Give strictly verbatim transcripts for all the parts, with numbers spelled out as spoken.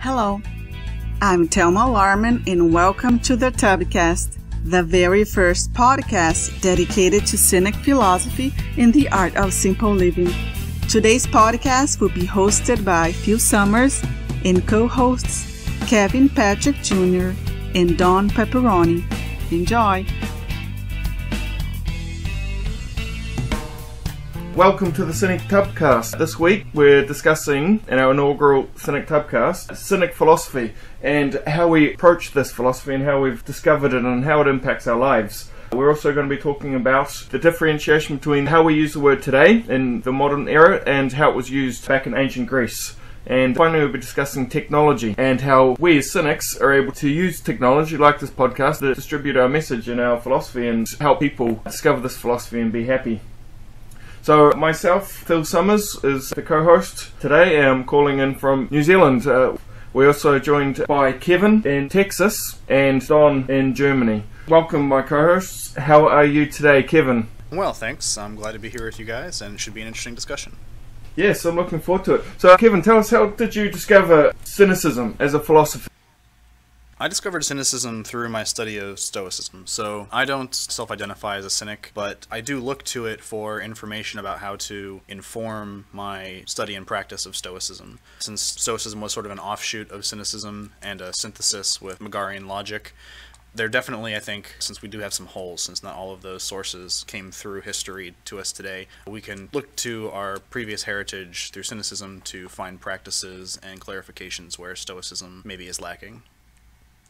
Hello, I'm Thelma Larman and welcome to the Tubcast, the very first podcast dedicated to Cynic philosophy and the art of simple living. Today's podcast will be hosted by Phil Summers and co-hosts Kevin Patrick Junior and Don Pepperoni. Enjoy! Welcome to the Cynic Tubcast. This week we're discussing, in our inaugural Cynic Tubcast, Cynic philosophy and how we approach this philosophy and how we've discovered it and how it impacts our lives. We're also going to be talking about the differentiation between how we use the word today in the modern era and how it was used back in ancient Greece. And finally, we'll be discussing technology and how we as cynics are able to use technology like this podcast to distribute our message and our philosophy and help people discover this philosophy and be happy. So myself, Phil Summers, is the co-host today. I'm calling in from New Zealand. Uh, we're also joined by Kevin in Texas and Don in Germany. Welcome, my co-hosts. How are you today, Kevin? Well, thanks. I'm glad to be here with you guys, and it should be an interesting discussion. Yes, I'm looking forward to it. So, Kevin, tell us, how did you discover cynicism as a philosophy? I discovered cynicism through my study of Stoicism, so I don't self-identify as a cynic, but I do look to it for information about how to inform my study and practice of Stoicism. Since Stoicism was sort of an offshoot of cynicism and a synthesis with Megarian logic, there definitely, I think, since we do have some holes, since not all of those sources came through history to us today, we can look to our previous heritage through cynicism to find practices and clarifications where Stoicism maybe is lacking.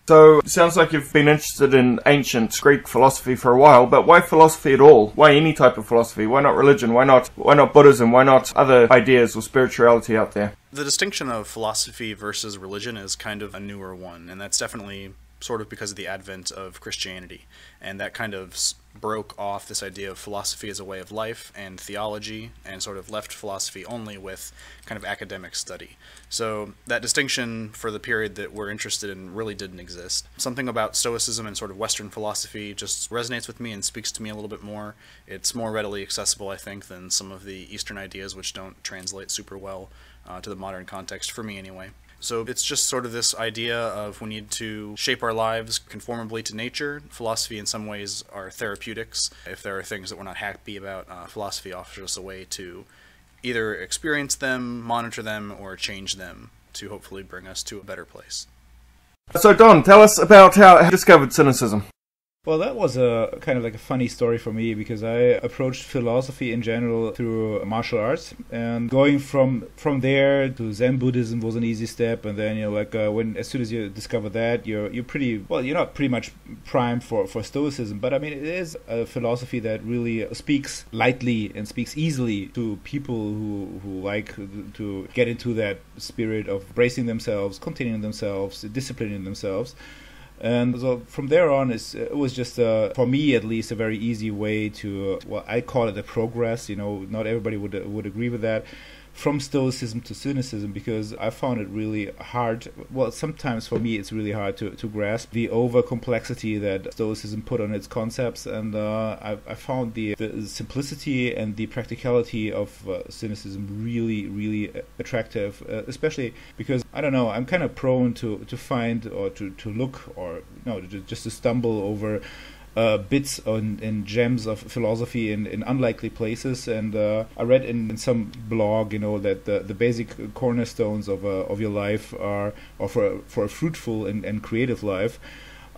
So, it sounds like you've been interested in ancient Greek philosophy for a while, but why philosophy at all? Why any type of philosophy? Why not religion? Why not, why not Buddhism? Why not other ideas or spirituality out there? The distinction of philosophy versus religion is kind of a newer one, and that's definitely sort of because of the advent of Christianity, and that kind of broke off this idea of philosophy as a way of life and theology, and sort of left philosophy only with kind of academic study. So that distinction for the period that we're interested in really didn't exist. Something about Stoicism and sort of Western philosophy just resonates with me and speaks to me a little bit more. It's more readily accessible, I think, than some of the Eastern ideas, which don't translate super well uh, to the modern context, for me anyway. So it's just sort of this idea of we need to shape our lives conformably to nature. Philosophy in some ways are therapeutics. If there are things that we're not happy about, uh, philosophy offers us a way to either experience them, monitor them, or change them to hopefully bring us to a better place. So Don, tell us about how you discovered cynicism. Well, that was a kind of like a funny story for me, because I approached philosophy in general through martial arts, and going from from there to Zen Buddhism was an easy step. And then, you know, like uh, when as soon as you discover that, you're you're pretty well, you're not pretty much primed for for Stoicism. But I mean, it is a philosophy that really speaks lightly and speaks easily to people who who like to get into that spirit of bracing themselves, containing themselves, disciplining themselves. And so from there on, it's, it was just, uh, for me at least, a very easy way to, well, I call it a progress. You know, not everybody would would agree with that, from Stoicism to cynicism, because I found it really hard. Well, sometimes for me it's really hard to, to grasp the over complexity that Stoicism put on its concepts, and uh, I, I found the, the simplicity and the practicality of uh, cynicism really, really attractive, uh, especially because, I don't know, I'm kind of prone to, to find or to, to look or no, to, just to stumble over Uh, bits and, and gems of philosophy in, in unlikely places, and uh, I read in, in some blog, you know, that the, the basic cornerstones of uh, of your life are, or for a, for a fruitful and, and creative life,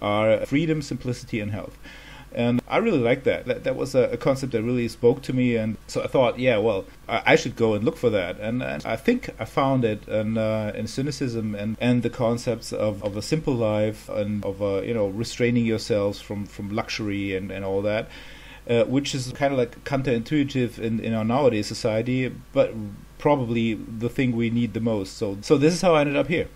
are freedom, simplicity, and health. And I really liked that. That, that was a, a concept that really spoke to me, and so I thought, yeah, well, I, I should go and look for that. And, and I think I found it in, uh, in cynicism and, and the concepts of, of a simple life and of, uh, you know, restraining yourselves from, from luxury and, and all that, uh, which is kind of like counterintuitive in, in our nowadays society, but probably the thing we need the most. So, so this is how I ended up here.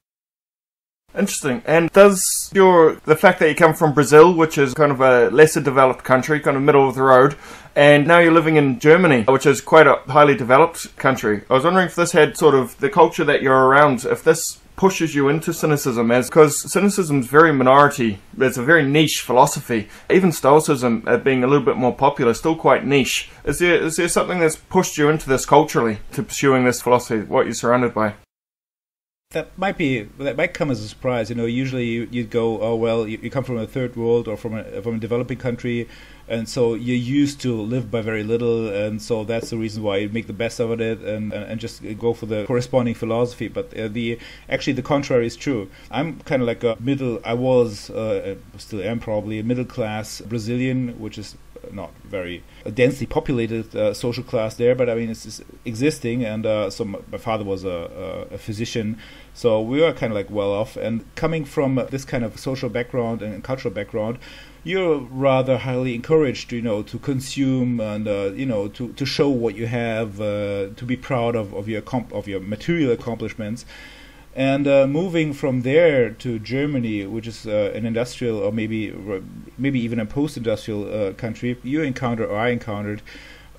Interesting. And does your the fact that you come from Brazil, which is kind of a lesser developed country, kind of middle of the road, and now you're living in Germany, which is quite a highly developed country, I was wondering if this had sort of the culture that you're around, if this pushes you into cynicism, as because cynicism is very minority, it's a very niche philosophy. Even Stoicism, uh, being a little bit more popular, still quite niche. Is there is there something that's pushed you into this culturally, to pursuing this philosophy, what you're surrounded by? that might be that might come as a surprise. You know, usually you, you'd go, oh well, you, you come from a third world or from a from a developing country, and so you're used to live by very little, and so that's the reason why you make the best of it and and, and just go for the corresponding philosophy. But uh, the actually the contrary is true. I'm kind of like a middle. I was uh, still am probably a middle class Brazilian, which is not very a densely populated uh, social class there, but I mean it's, it's existing. And uh, so my, my father was a, a, a physician, so we were kind of like well off. And coming from this kind of social background and cultural background, you're rather highly encouraged, you know, to consume and uh, you know to, to show what you have, uh, to be proud of of your comp of your material accomplishments. And uh, moving from there to Germany, which is uh, an industrial or maybe maybe even a post-industrial uh, country, you encounter or I encountered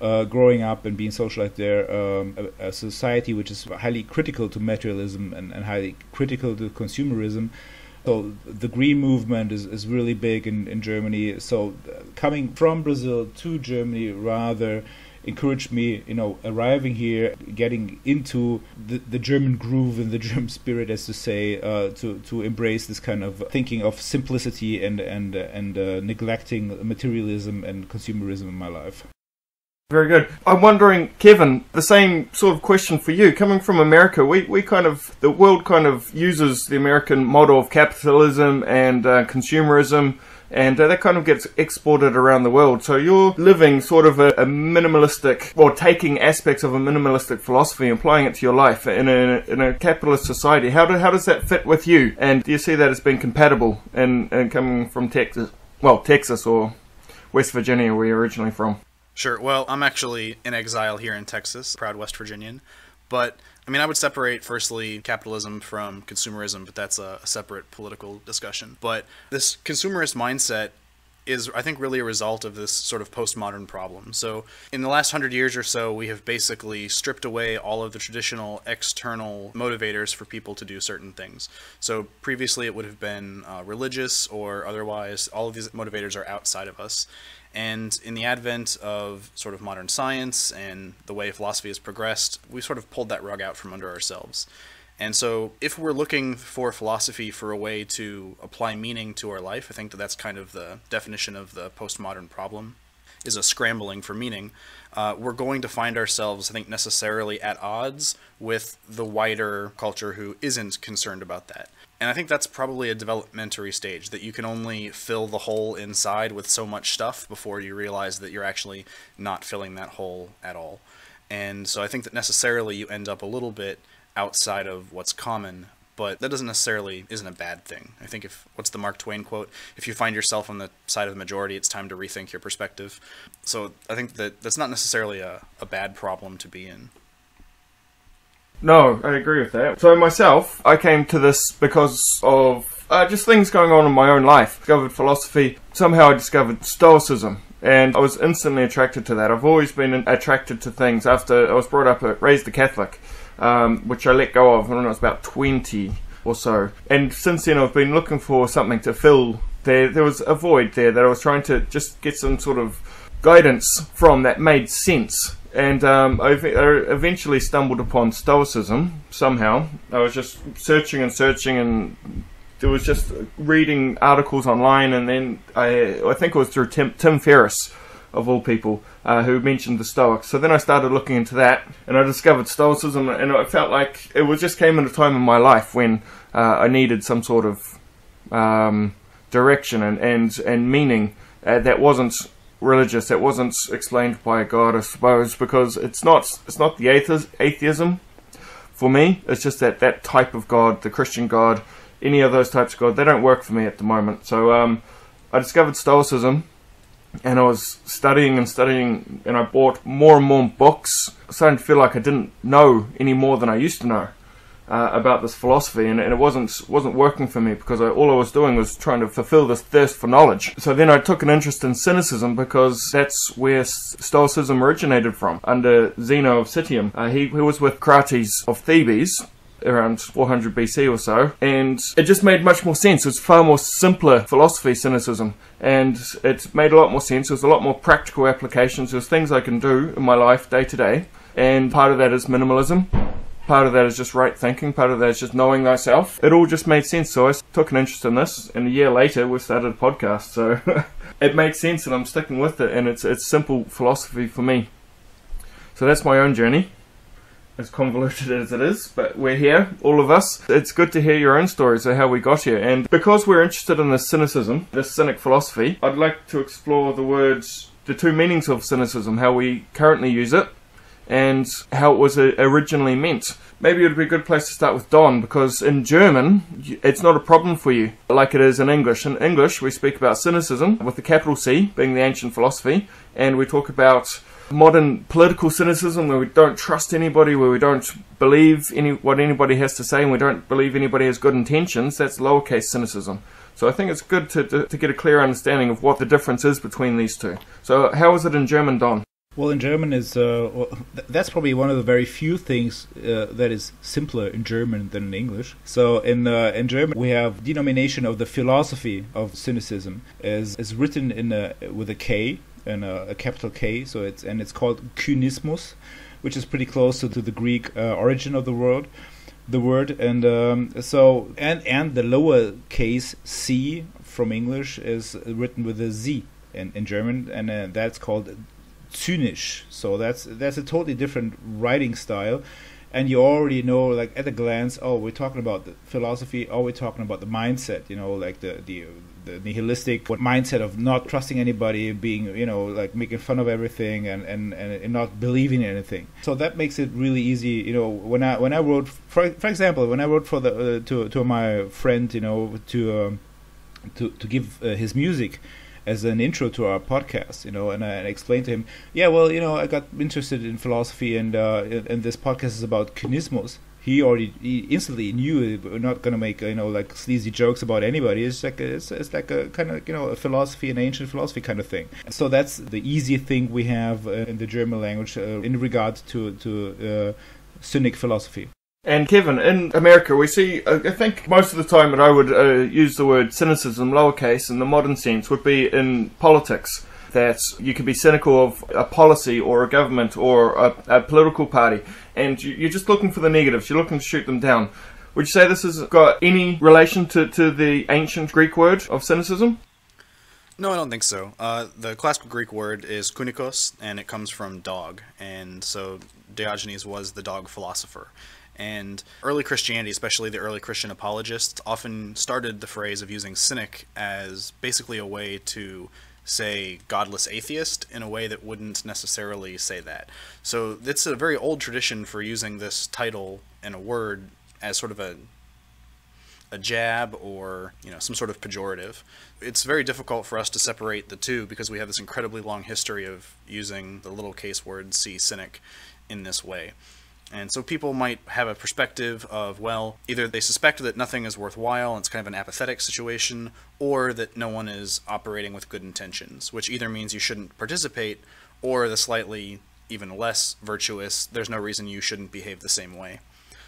uh, growing up and being socialized there um, a, a society which is highly critical to materialism and, and highly critical to consumerism. So the green movement is, is really big in, in Germany. So coming from Brazil to Germany rather encouraged me, you know, arriving here, getting into the, the German groove and the German spirit, as to say, uh, to to embrace this kind of thinking of simplicity and and and uh, neglecting materialism and consumerism in my life. Very good. I'm wondering, Kevin, the same sort of question for you. Coming from America, we we kind of the world kind of uses the American model of capitalism and uh, consumerism. And uh, that kind of gets exported around the world. So you're living sort of a, a minimalistic, well, taking aspects of a minimalistic philosophy, applying it to your life in a, in a capitalist society. How, do, how does that fit with you? And do you see that as being compatible in, in coming from Texas, well, Texas or West Virginia, where you're originally from? Sure. Well, I'm actually in exile here in Texas, proud West Virginian. But, I mean, I would separate, firstly, capitalism from consumerism, but that's a separate political discussion. But this consumerist mindset is, I think, really a result of this sort of postmodern problem. So in the last hundred years or so, we have basically stripped away all of the traditional external motivators for people to do certain things. So previously, it would have been uh, religious or otherwise. All of these motivators are outside of us. And in the advent of sort of modern science and the way philosophy has progressed, we've sort of pulled that rug out from under ourselves. And so if we're looking for philosophy for a way to apply meaning to our life, I think that that's kind of the definition of the postmodern problem, is a scrambling for meaning. Uh, we're going to find ourselves, I think, necessarily at odds with the wider culture who isn't concerned about that. And I think that's probably a developmentary stage, that you can only fill the hole inside with so much stuff before you realize that you're actually not filling that hole at all. And so I think that necessarily you end up a little bit outside of what's common, but that doesn't necessarily isn't a bad thing. I think if, what's the Mark Twain quote? If you find yourself on the side of the majority, it's time to rethink your perspective. So I think that that's not necessarily a, a bad problem to be in. No, I agree with that. So myself, I came to this because of uh, just things going on in my own life. I discovered philosophy. Somehow I discovered Stoicism, and I was instantly attracted to that. I've always been attracted to things. After I was brought up, raised a Catholic, um, which I let go of when I was about twenty or so. And since then I've been looking for something to fill there. There was a void there that I was trying to just get some sort of guidance from that made sense. And um, I eventually stumbled upon Stoicism, somehow. I was just searching and searching, and there was just reading articles online, and then I, I think it was through Tim, Tim Ferris, of all people, uh, who mentioned the Stoics. So then I started looking into that, and I discovered Stoicism, and I felt like it was just came at a time in my life when uh, I needed some sort of um, direction and, and, and meaning uh, that wasn't religious, that wasn't explained by God, I suppose, because it's not it's not the athe atheism for me. It's just that that type of God, the Christian God, any of those types of God, they don't work for me at the moment. So um, I discovered Stoicism, and I was studying and studying, and I bought more and more books. I started to feel like I didn't know any more than I used to know uh, about this philosophy, and, and it wasn't wasn't working for me, because I, all I was doing was trying to fulfill this thirst for knowledge. So then I took an interest in cynicism, because that's where Stoicism originated from, under Zeno of Citium. Uh, he, he was with Crates of Thebes, around four hundred B C or so, and it just made much more sense. It was far more simpler philosophy, cynicism, and it made a lot more sense. There was a lot more practical applications. There's things I can do in my life day to day, and part of that is minimalism. Part of that is just right thinking, part of that is just knowing thyself. It all just made sense, so I took an interest in this, and a year later we started a podcast, so it makes sense and I'm sticking with it, and it's it's simple philosophy for me. So that's my own journey, as convoluted as it is, but we're here, all of us. It's good to hear your own stories of how we got here, and because we're interested in this cynicism, this cynic philosophy, I'd like to explore the words, the two meanings of cynicism, how we currently use it, and how it was originally meant. Maybe it would be a good place to start with Don, because in German, it's not a problem for you, like it is in English. In English, we speak about cynicism, with the capital C being the ancient philosophy, and we talk about modern political cynicism, where we don't trust anybody, where we don't believe any what anybody has to say, and we don't believe anybody has good intentions. That's lowercase cynicism. So I think it's good to, to, to get a clear understanding of what the difference is between these two. So how is it in German, Don? Well, in German, is uh, well, th that's probably one of the very few things uh, that is simpler in German than in English. So in uh, in German, we have denomination of the philosophy of cynicism is is written in a, with a K and a, a capital K. So it's and it's called Kynismus, which is pretty close to, to the Greek uh, origin of the word, the word. And um, so and and the lowercase C from English is written with a Z in, in German, and uh, that's called Zynisch. So that's that's a totally different writing style, and you already know, like at a glance, oh, we're talking about the philosophy, oh, we're talking about the mindset, you know, like the the, the nihilistic mindset of not trusting anybody, being, you know, like making fun of everything and and and not believing in anything. So that makes it really easy, you know. When I when I wrote, for for example, when I wrote for the uh, to to my friend, you know, to um, to to give uh, his music as an intro to our podcast, you know, and I explained to him, yeah, well, you know, I got interested in philosophy, and uh, and this podcast is about kynismus. He already he instantly knew we're not gonna make, you know, like sleazy jokes about anybody. It's like a, it's, it's like a kind of, you know, a philosophy, an ancient philosophy kind of thing. So that's the easy thing we have in the German language uh, in regard to to uh, cynic philosophy. And Kevin, in America, we see, uh, I think most of the time that I would uh, use the word cynicism, lowercase, in the modern sense, would be in politics. That you could be cynical of a policy or a government or a, a political party, and you, you're just looking for the negatives, you're looking to shoot them down. Would you say this has got any relation to, to the ancient Greek word of cynicism? No, I don't think so. Uh, the classical Greek word is kynikos, and it comes from dog, and so Diogenes was the dog philosopher. And early Christianity, especially the early Christian apologists, often started the phrase of using cynic as basically a way to say godless atheist in a way that wouldn't necessarily say that. So it's a very old tradition for using this title and a word as sort of a a jab or, you know, some sort of pejorative. It's very difficult for us to separate the two because we have this incredibly long history of using the little case word C, cynic, in this way. And so people might have a perspective of, well, either they suspect that nothing is worthwhile, and it's kind of an apathetic situation, or that no one is operating with good intentions, which either means you shouldn't participate, or the slightly even less virtuous, there's no reason you shouldn't behave the same way.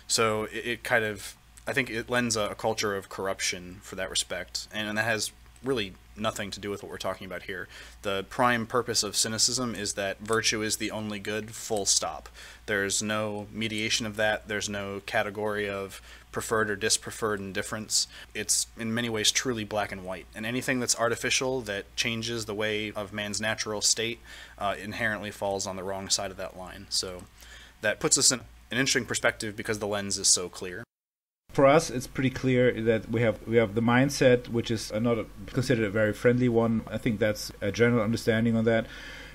So it, it kind of, I think it lends a, a culture of corruption for that respect, and, and that has really nothing to do with what we're talking about here. The prime purpose of cynicism is that virtue is the only good, full stop. There's no mediation of that. There's no category of preferred or dispreferred indifference. It's in many ways truly black and white. And anything that's artificial, that changes the way of man's natural state, uh, inherently falls on the wrong side of that line. So that puts us in an interesting perspective because the lens is so clear. For us, it's pretty clear that we have we have the mindset, which is not a, considered a very friendly one. I think that's a general understanding on that,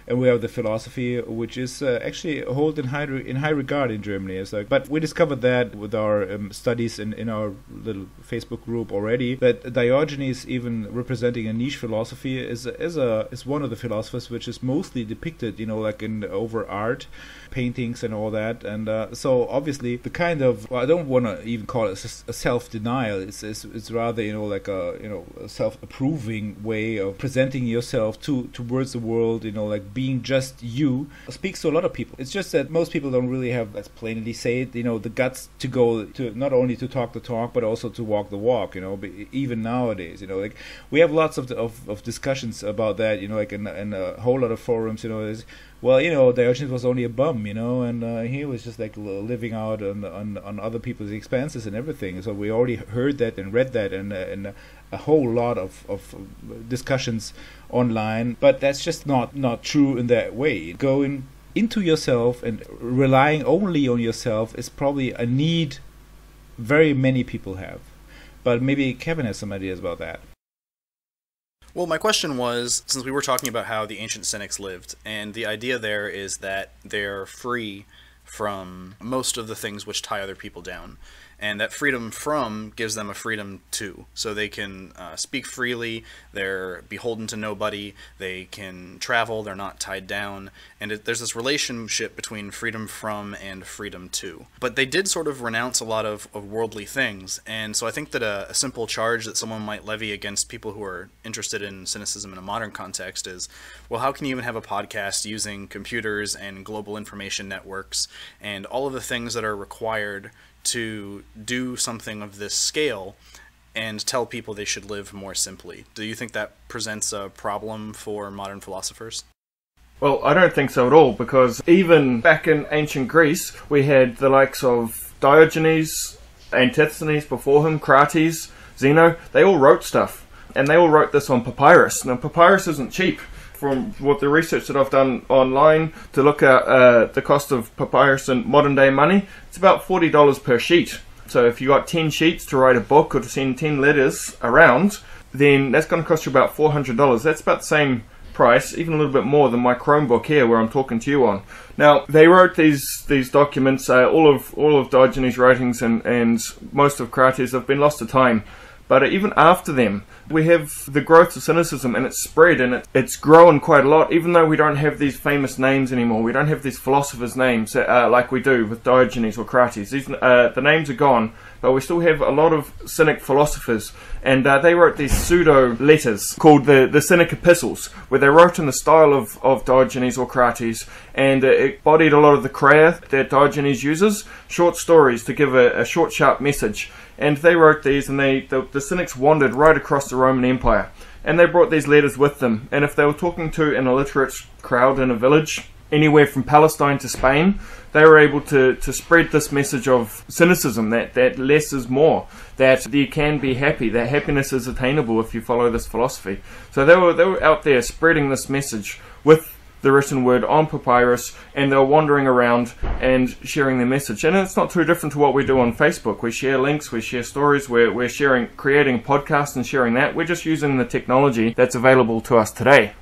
and we have the philosophy, which is uh, actually held in high re in high regard in Germany. It's like, but we discovered that with our um, studies in in our little Facebook group already, that Diogenes, even representing a niche philosophy, is is a is one of the philosophers which is mostly depicted, you know, like in over art, paintings and all that. And uh, so obviously the kind of, well, I don't want to even call it a self-denial, it's, it's it's rather, you know, like a, you know, a self-approving way of presenting yourself to towards the world, you know, like being just you, speaks to a lot of people. It's just that most people don't really have, let's plainly say it, you know, the guts to go to not only to talk the talk but also to walk the walk, you know. But even nowadays, you know, like we have lots of, the, of, of discussions about that, you know, like in, in a whole lot of forums, you know, there's well, you know, Diogenes was only a bum, you know, and uh, he was just like living out on on on other people's expenses and everything. So we already heard that and read that, and uh, and. Uh, a whole lot of, of discussions online, but that's just not, not true in that way. Going into yourself and relying only on yourself is probably a need very many people have. But maybe Kevin has some ideas about that. Well, my question was, since we were talking about how the ancient Cynics lived, and the idea there is that they're free from most of the things which tie other people down. And that freedom from gives them a freedom to. So they can uh, speak freely, they're beholden to nobody, they can travel, they're not tied down. And it, there's this relationship between freedom from and freedom to. But they did sort of renounce a lot of, of worldly things. And so I think that a, a simple charge that someone might levy against people who are interested in cynicism in a modern context is, well, how can you even have a podcast using computers and global information networks and all of the things that are required to do something of this scale and tell people they should live more simply? Do you think that presents a problem for modern philosophers? Well, I don't think so at all, because even back in ancient Greece, we had the likes of Diogenes, Antisthenes before him, Crates, Zeno. They all wrote stuff, and they all wrote this on papyrus. Now, papyrus isn't cheap. From what the research that I've done online to look at uh, the cost of papyrus in modern day money, it's about forty dollars per sheet. So if you got ten sheets to write a book or to send ten letters around, then that's going to cost you about four hundred dollars. That's about the same price, even a little bit more than my Chromebook here where I'm talking to you on. Now, they wrote these these documents, uh, all of all of Diogenes' writings and, and most of Crates have been lost to time. But even after them, we have the growth of cynicism, and it's spread, and it, it's grown quite a lot, even though we don't have these famous names anymore. We don't have these philosophers' names uh, like we do with Diogenes or Crates. These, uh, the names are gone, but we still have a lot of Cynic philosophers, and uh, they wrote these pseudo-letters called the, the Cynic Epistles, where they wrote in the style of, of Diogenes or Crates, and uh, it bodied a lot of the Chreia that Diogenes uses, short stories to give a, a short, sharp message. And they wrote these, and they the, the Cynics wandered right across the Roman Empire, and they brought these letters with them. And if they were talking to an illiterate crowd in a village, anywhere from Palestine to Spain, they were able to, to spread this message of cynicism, that, that less is more, that you can be happy, that happiness is attainable if you follow this philosophy. So they were, they were out there spreading this message with the written word on papyrus, and they're wandering around and sharing their message. And it's not too different to what we do on Facebook. We share links, we share stories, we're, we're sharing, creating podcasts and sharing that. We're just using the technology that's available to us today.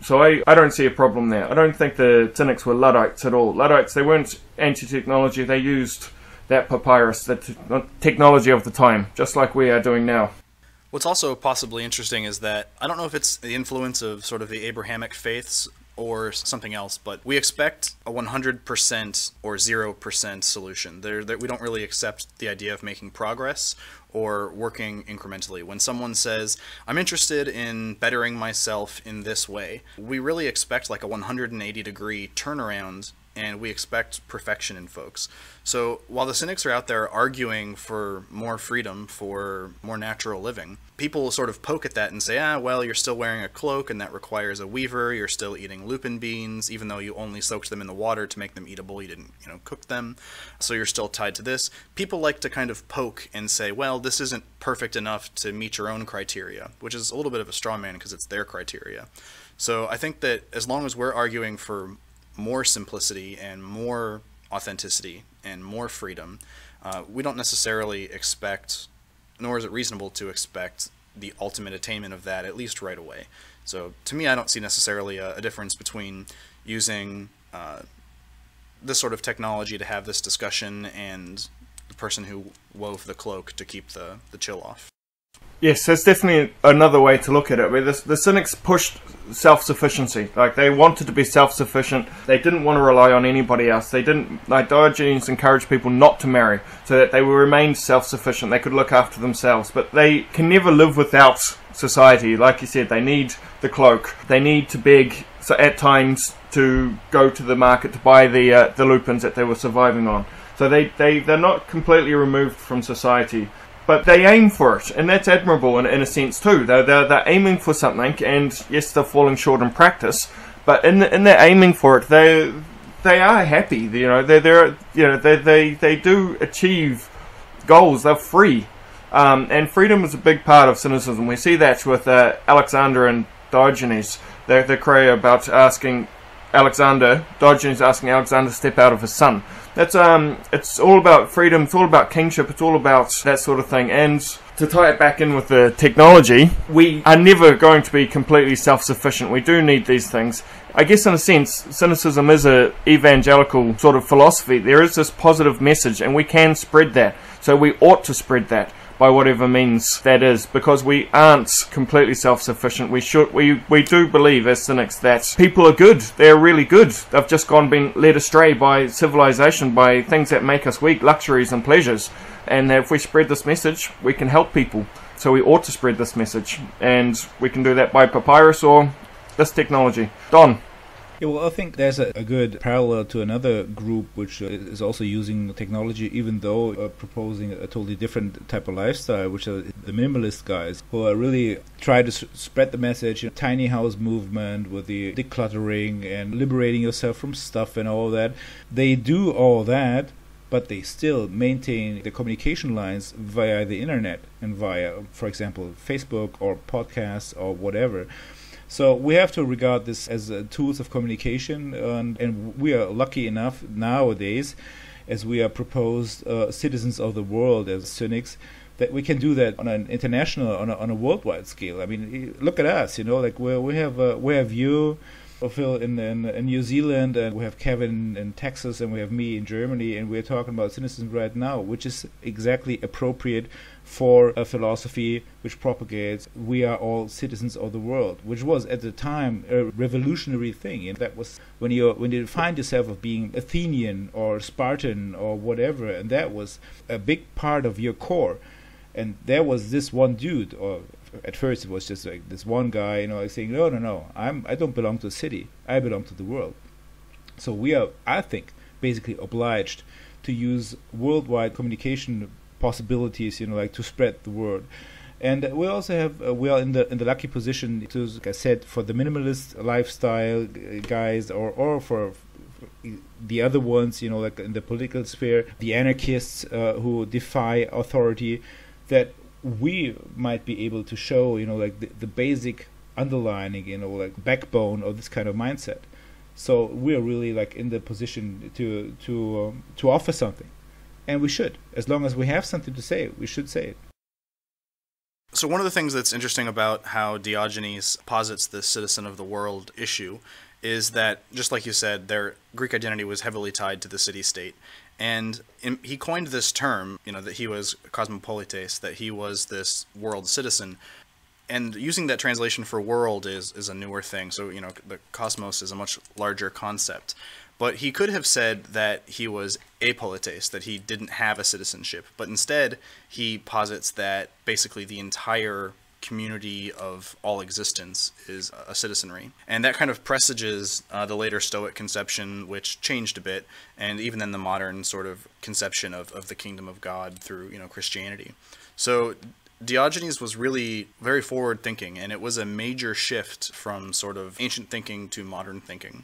So I, I don't see a problem there. I don't think the Cynics were Luddites at all. Luddites, they weren't anti-technology. They used that papyrus, the te technology of the time, just like we are doing now. What's also possibly interesting is that, I don't know if it's the influence of sort of the Abrahamic faiths, or something else, but we expect a one hundred percent or zero percent solution. There, there, we don't really accept the idea of making progress or working incrementally. When someone says, I'm interested in bettering myself in this way, we really expect like a one hundred eighty degree turnaround, and we expect perfection in folks. So while the Cynics are out there arguing for more freedom, for more natural living, people sort of poke at that and say, ah, well, you're still wearing a cloak and that requires a weaver, you're still eating lupin beans, even though you only soaked them in the water to make them eatable, you didn't, you know, cook them, so you're still tied to this. People like to kind of poke and say, well, this isn't perfect enough to meet your own criteria, which is a little bit of a straw man because it's their criteria. So I think that as long as we're arguing for more simplicity and more authenticity and more freedom, uh, we don't necessarily expect, nor is it reasonable to expect, the ultimate attainment of that, at least right away. So to me, I don't see necessarily a, a difference between using uh, this sort of technology to have this discussion and the person who wove the cloak to keep the, the chill off. Yes, that's definitely another way to look at it. Where the, the Cynics pushed self-sufficiency, like they wanted to be self-sufficient. They didn't want to rely on anybody else. They didn't, like Diogenes encouraged people not to marry, so that they would remain self-sufficient. They could look after themselves, but they can never live without society. Like you said, they need the cloak. They need to beg. So at times to go to the market to buy the uh, the lupins that they were surviving on. So they they they're not completely removed from society. But they aim for it, and that's admirable in, in a sense too. They're, they're, they're aiming for something, and yes, they're falling short in practice, But in the, in their aiming for it, they they are happy. You know, they they're you know they they they do achieve goals. They're free, um, and freedom is a big part of cynicism. We see that with uh, Alexander and Diogenes. The the Chreia about asking Alexander, Diogenes asking Alexander to step out of his son. That's um, it's all about freedom. It's all about kingship. It's all about that sort of thing. And to tie it back in with the technology, we are never going to be completely self-sufficient. We do need these things. I guess in a sense, cynicism is a evangelical sort of philosophy. There is this positive message, and we can spread that. So we ought to spread that by whatever means that is, because we aren't completely self-sufficient. We should, we we do believe as cynics that people are good. They're really good. They've just gone being led astray by civilization, by things that make us weak, luxuries and pleasures. And if we spread this message, we can help people. So we ought to spread this message, and we can do that by papyrus or this technology. Don. Yeah, well, I think there's a, a good parallel to another group which uh, is also using technology, even though uh, proposing a totally different type of lifestyle, which are the minimalist guys, who are really try to s spread the message, you know, tiny house movement with the decluttering and liberating yourself from stuff and all that. They do all that, but they still maintain the communication lines via the internet and via, for example, Facebook or podcasts or whatever. So we have to regard this as uh, tools of communication, and, and we are lucky enough nowadays, as we are proposed uh, citizens of the world as cynics, that we can do that on an international, on a, on a worldwide scale. I mean, look at us, you know, like we we have uh, we have you, Phil, in, in in New Zealand, and we have Kevin in Texas, and we have me in Germany, and we're talking about cynicism right now, which is exactly appropriate for a philosophy which propagates we are all citizens of the world, which was at the time a revolutionary thing. And that was when you when you find yourself of being Athenian or Spartan or whatever, and that was a big part of your core. And there was this one dude, or at first it was just like this one guy, you know, saying, no, no, no, I'm, I don't belong to a city. I belong to the world. So we are, I think, basically obliged to use worldwide communication possibilities, you know, like to spread the word. And we also have, uh, we are in the in the lucky position to, like I said, for the minimalist lifestyle guys, or or for the other ones, you know, like in the political sphere, the anarchists uh, who defy authority, that we might be able to show, you know, like the, the basic underlining, you know, like backbone of this kind of mindset. So we're really like in the position to to um, to offer something, and we should, as long as we have something to say, we should say it. So one of the things that's interesting about how Diogenes posits the citizen of the world issue is that, just like you said, their Greek identity was heavily tied to the city-state. And in, he coined this term, you know, that he was cosmopolites, that he was this world citizen. And using that translation for world is, is a newer thing. So, you know, the cosmos is a much larger concept. But he could have said that he was apolites, that he didn't have a citizenship. But instead, he posits that basically the entire community of all existence is a citizenry. And that kind of presages uh, the later Stoic conception, which changed a bit, and even then the modern sort of conception of, of the kingdom of God through, you know, Christianity. So Diogenes was really very forward thinking, and it was a major shift from sort of ancient thinking to modern thinking.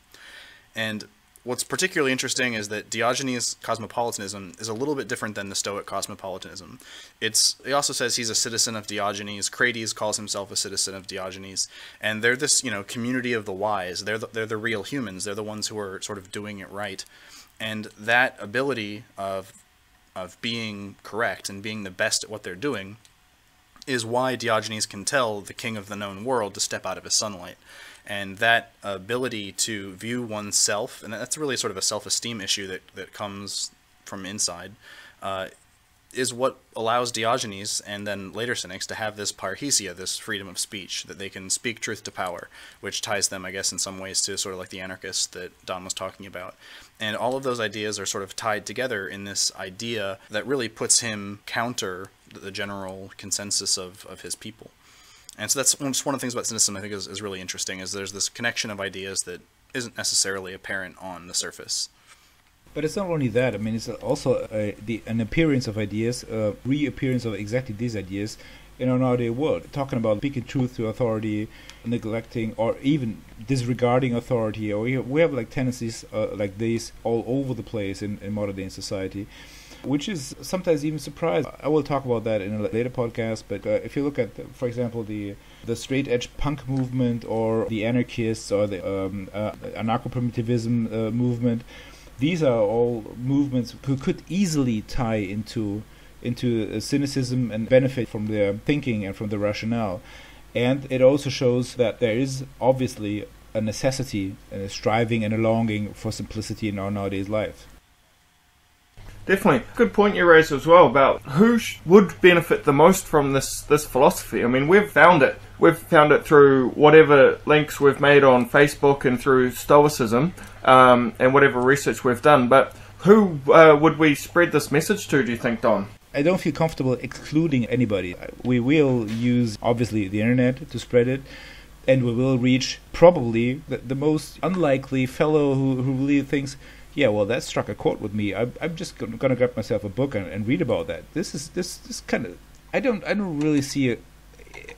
And what's particularly interesting is that Diogenes' cosmopolitanism is a little bit different than the Stoic cosmopolitanism. It's, he also says he's a citizen of Diogenes. Crates calls himself a citizen of Diogenes. And they're this, you know, community of the wise. They're the, they're the real humans. They're the ones who are sort of doing it right. And that ability of, of being correct and being the best at what they're doing is why Diogenes can tell the king of the known world to step out of his sunlight. And that ability to view oneself, and that's really sort of a self-esteem issue that, that comes from inside, uh, is what allows Diogenes and then later cynics to have this parrhesia, this freedom of speech, that they can speak truth to power, which ties them, I guess, in some ways to sort of like the anarchists that Don was talking about. And all of those ideas are sort of tied together in this idea that really puts him counter the general consensus of, of his people. And so that's just one of the things about cynicism I think is, is really interesting, is there's this connection of ideas that isn't necessarily apparent on the surface. But it's not only that. I mean, it's also a, the, an appearance of ideas, a reappearance of exactly these ideas in our nowadays world, talking about speaking truth to authority, neglecting or even disregarding authority, or we have like tendencies uh, like these all over the place in, in modern day society, which is sometimes even surprising. I will talk about that in a later podcast, but uh, if you look at, the, for example, the the straight edge punk movement or the anarchists or the um, uh, anarcho-primitivism uh, movement, these are all movements who could easily tie into into uh, cynicism and benefit from their thinking and from the rationale. And it also shows that there is obviously a necessity, a striving and a longing for simplicity in our nowadays life. Definitely. Good point you raised as well about who sh would benefit the most from this, this philosophy. I mean, we've found it. We've found it through whatever links we've made on Facebook and through Stoicism um, and whatever research we've done. But who uh, would we spread this message to, do you think, Don? I don't feel comfortable excluding anybody. We will use, obviously, the internet to spread it, and we will reach probably the, the most unlikely fellow who, who really thinks, yeah, well, that struck a chord with me. I'm, I'm just going to grab myself a book and, and read about that. This is this this kind of. I don't I don't really see it.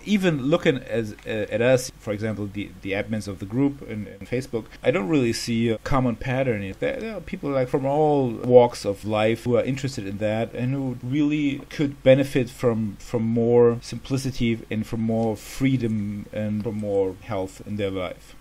Even looking as uh, at us, for example, the the admins of the group and, and Facebook, I don't really see a common pattern. There, there are people like from all walks of life who are interested in that and who really could benefit from from more simplicity and from more freedom and from more health in their life.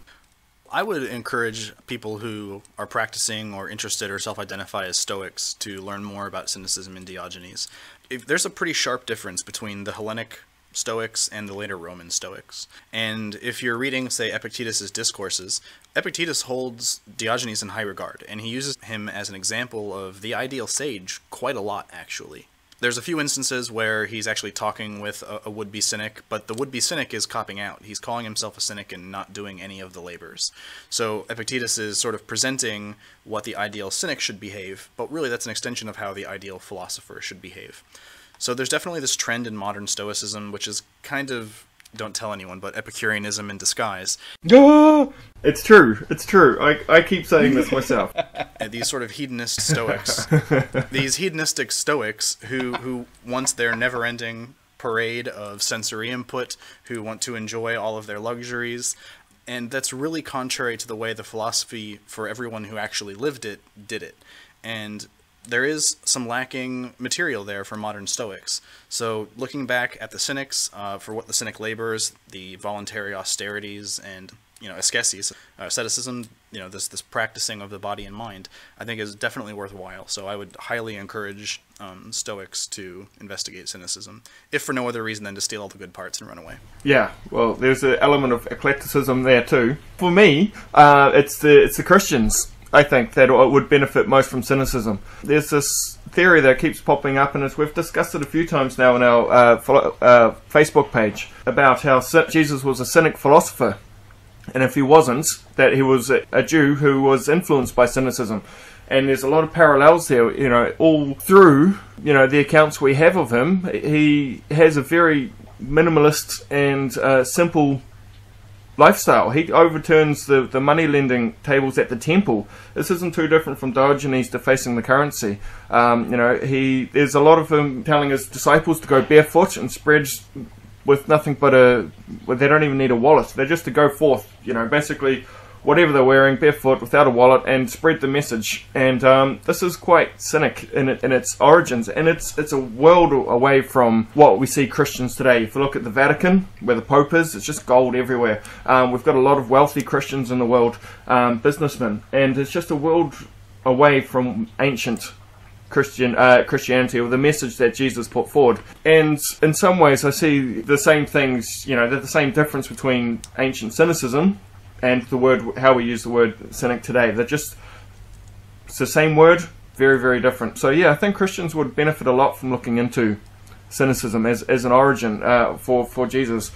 I would encourage people who are practicing or interested or self-identify as Stoics to learn more about cynicism and Diogenes. If, there's a pretty sharp difference between the Hellenic Stoics and the later Roman Stoics. And if you're reading, say, Epictetus's discourses, Epictetus holds Diogenes in high regard, and he uses him as an example of the ideal sage quite a lot, actually. There's a few instances where he's actually talking with a, a would-be cynic, but the would-be cynic is copping out. He's calling himself a cynic and not doing any of the labors. So Epictetus is sort of presenting what the ideal cynic should behave, but really that's an extension of how the ideal philosopher should behave. So there's definitely this trend in modern Stoicism, which is kind of, don't tell anyone, but Epicureanism in disguise. Oh! It's true. It's true. I, I keep saying this myself. And these sort of hedonist Stoics. These hedonistic Stoics who, who wants their never-ending parade of sensory input, who want to enjoy all of their luxuries. And that's really contrary to the way the philosophy, for everyone who actually lived it, did it. And there is some lacking material there for modern Stoics. So looking back at the Cynics, uh, for what the Cynic labors, the voluntary austerities and, you know, ascesis, uh, asceticism, you know, this, this practicing of the body and mind, I think is definitely worthwhile. So I would highly encourage um, Stoics to investigate cynicism, if for no other reason than to steal all the good parts and run away. Yeah, well, there's an element of eclecticism there too. For me, uh, it's the, it's the Christians, I think, that would benefit most from cynicism. There's this theory that keeps popping up, and it's, we've discussed it a few times now in our uh, follow, uh, Facebook page, about how Jesus was a cynic philosopher, and if he wasn't, that he was a Jew who was influenced by cynicism. And there's a lot of parallels there, you know, all through, you know, the accounts we have of him. He has a very minimalist and uh, simple lifestyle. He overturns the, the money lending tables at the temple. This isn't too different from Diogenes defacing the currency. Um, you know, he there's a lot of him telling his disciples to go barefoot and spread with nothing but a, well, they don't even need a wallet. They're just to go forth, you know, basically whatever they're wearing, barefoot, without a wallet, and spread the message. And um, this is quite cynic in, it, in its origins, and it's it's a world away from what we see Christians today. If you look at the Vatican, where the Pope is, it's just gold everywhere. Um, we've got a lot of wealthy Christians in the world, um, businessmen, and it's just a world away from ancient Christian uh, Christianity, or the message that Jesus put forward. And in some ways I see the same things, you know, the same difference between ancient cynicism and the word, how we use the word cynic today. They're just, it's the same word, very, very different. So yeah, I think Christians would benefit a lot from looking into cynicism as, as an origin uh, for, for Jesus.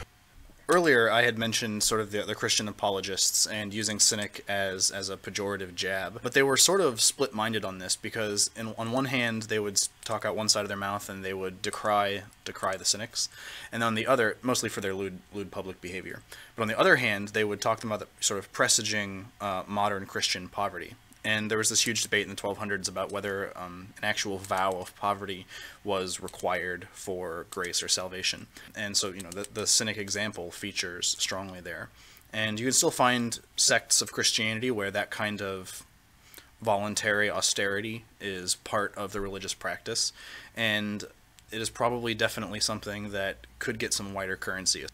Earlier I had mentioned sort of the, the Christian apologists and using cynic as, as a pejorative jab, but they were sort of split-minded on this, because in, on one hand they would talk out one side of their mouth and they would decry decry the cynics, and on the other, mostly for their lewd, lewd public behavior. But on the other hand, they would talk them about the, sort of presaging uh, modern Christian poverty. And there was this huge debate in the twelve hundreds about whether um, an actual vow of poverty was required for grace or salvation. And so, you know, the, the Cynic example features strongly there. And you can still find sects of Christianity where that kind of voluntary austerity is part of the religious practice. And it is probably definitely something that could get some wider currency.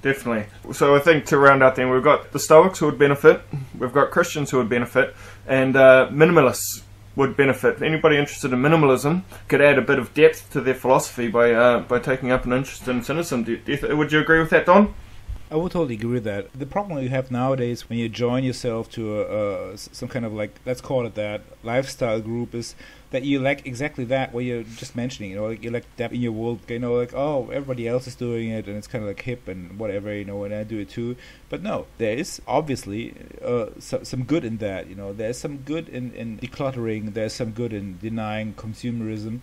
Definitely. So I think to round out then, we've got the Stoics who would benefit, we've got Christians who would benefit, and uh, minimalists would benefit. Anybody interested in minimalism could add a bit of depth to their philosophy by uh, by taking up an interest in cynicism. Do you, would you agree with that, Don? I would totally agree with that. The problem you have nowadays when you join yourself to a, uh, some kind of, like, let's call it that, lifestyle group is that you lack exactly that what you're just mentioning. You know, like, you lack that in your world. You know, like, oh, everybody else is doing it and it's kind of like hip and whatever, you know, and I do it too. But no, there is obviously uh, so, some good in that. You know, there's some good in, in decluttering. There's some good in denying consumerism.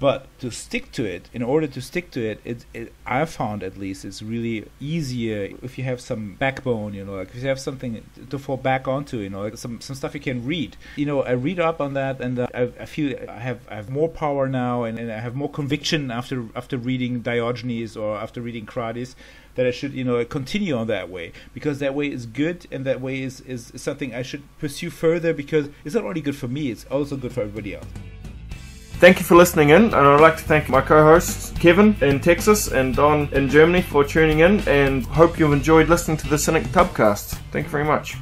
But to stick to it, in order to stick to it, it, it, I found at least it's really easier if you have some backbone, you know, like if you have something to fall back onto, you know, like some, some stuff you can read. You know, I read up on that and uh, I, I feel I have I have more power now and, and I have more conviction after after reading Diogenes or after reading Crates, that I should, you know, continue on that way, because that way is good and that way is, is something I should pursue further, because it's not only good for me, it's also good for everybody else. Thank you for listening in, and I'd like to thank my co-hosts Kevin in Texas and Don in Germany for tuning in, and hope you've enjoyed listening to the Cynic Tubcast. Thank you very much.